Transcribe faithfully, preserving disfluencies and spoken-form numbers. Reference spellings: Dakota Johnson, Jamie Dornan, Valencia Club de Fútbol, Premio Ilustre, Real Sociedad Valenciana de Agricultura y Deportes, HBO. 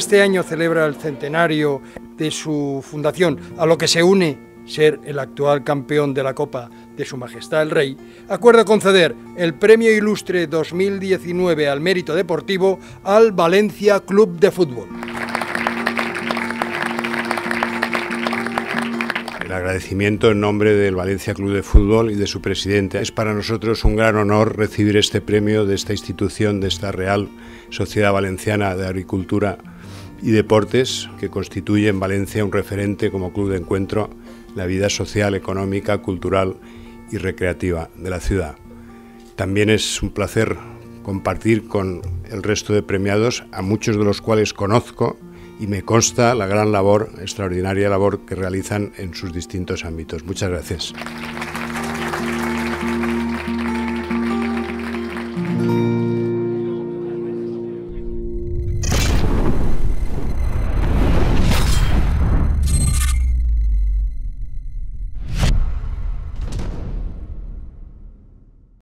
Este año celebra el centenario de su fundación, a lo que se une ser el actual campeón de la Copa de Su Majestad el Rey, acuerda conceder el Premio Ilustre dos mil diecinueve al mérito deportivo al Valencia Club de Fútbol. El agradecimiento en nombre del Valencia Club de Fútbol y de su presidente. Es para nosotros un gran honor recibir este premio de esta institución, de esta Real Sociedad Valenciana de Agricultura y Deportes, que constituye en Valencia un referente como club de encuentro en la vida social, económica, cultural y recreativa de la ciudad. También es un placer compartir con el resto de premiados, a muchos de los cuales conozco, y me consta la gran labor, extraordinaria labor que realizan en sus distintos ámbitos. Muchas gracias.